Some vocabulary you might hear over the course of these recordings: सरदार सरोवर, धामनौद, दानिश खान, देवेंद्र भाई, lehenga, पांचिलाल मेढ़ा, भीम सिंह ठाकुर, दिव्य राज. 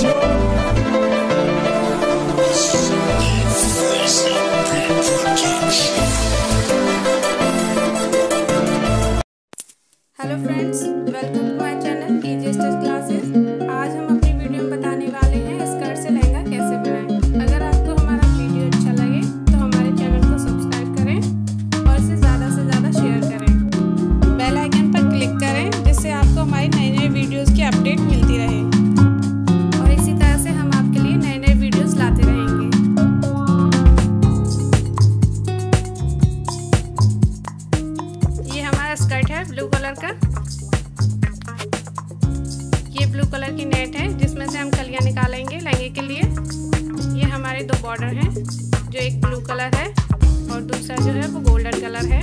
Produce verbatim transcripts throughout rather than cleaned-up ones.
Hello friends, welcome to my channel edges classes. आज हम अपनी वीडियो में बताने वाले हैं स्कर्ट से लहंगा कैसे बनाएं। अगर आपको हमारा वीडियो अच्छा लगे तो हमारे चैनल को सब्सक्राइब करें और इसे ज़्यादा से ज़्यादा शेयर करें। बेल आइकन पर क्लिक करें जिससे आपको हमारी नई नई वीडियोज़ की अपडेट मिलती रहे और इसी तरह से हम आपके लिए नए नए वीडियोज़ लाते रहें। स्कर्ट है ब्लू कलर का, ये ब्लू कलर की नेट है जिसमें से हम कलियां निकालेंगे लहंगे के लिए। ये हमारे दो बॉर्डर हैं, जो एक ब्लू कलर है और दूसरा जो है वो गोल्डन कलर है।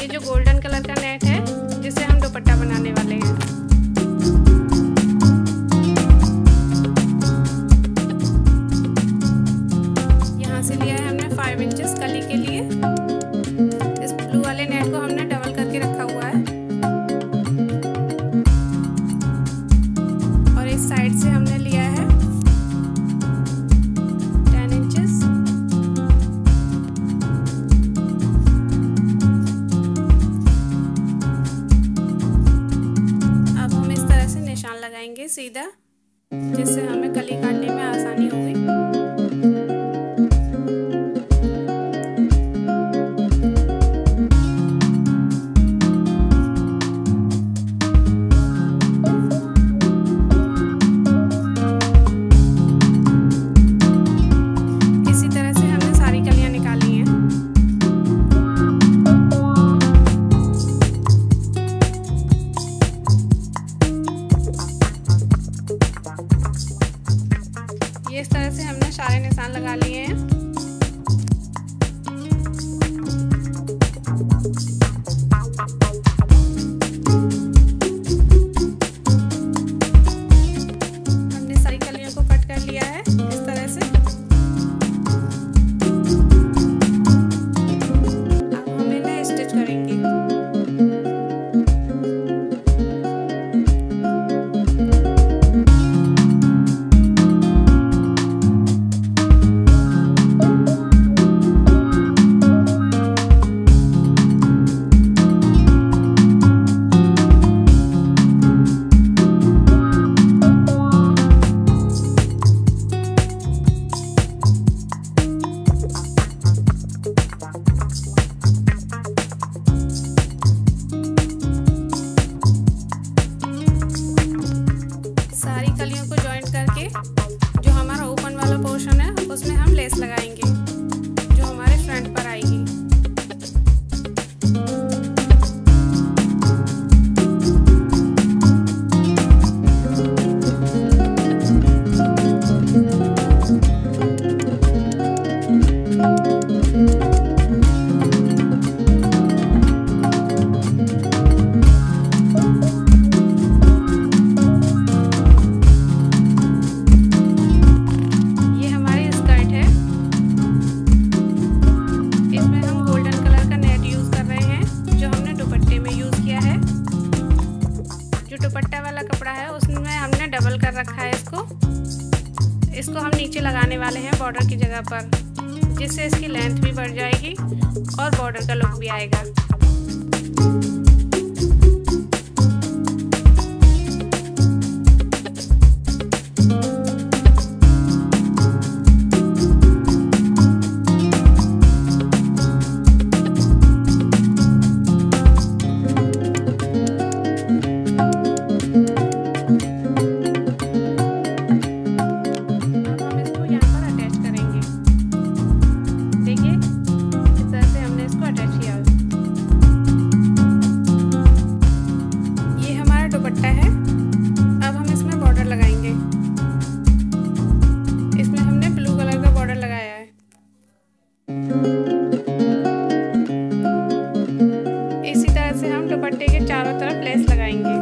ये जो गोल्डन कलर का नेट है जिससे हम दुपट्टा बनाने वाले हैं। यहाँ से लिया है हमने फाइव इंचेस कली के लिए। नेट को हमने डबल करके रखा हुआ है और इस साइड से हमने लिया है टेन इंचेस। अब हम इस तरह से निशान लगाएंगे सीधा, जिससे हमें कली काटने में आसानी होगी। इस तरह से हमने सारे निशान लगा लिए हैं। हमने सारी कलियों को कट कर लिया है इस तरह से। अब हम इन्हें स्टिच करेंगे। जो हमारा ओपन वाला पोर्शन है उसमें हम लेस लगाएंगे जो हमारे फ्रंट पर आएगी। दुपट्टा वाला कपड़ा है उसमें हमने डबल कर रखा है इसको। इसको हम नीचे लगाने वाले हैं बॉर्डर की जगह पर, जिससे इसकी लेंथ भी बढ़ जाएगी और बॉर्डर का लुक भी आएगा। दुपट्टे के चारों तरफ लेस लगाएंगे।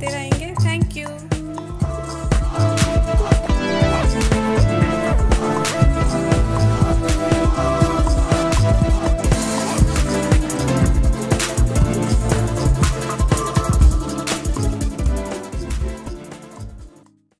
दिखाते रहें।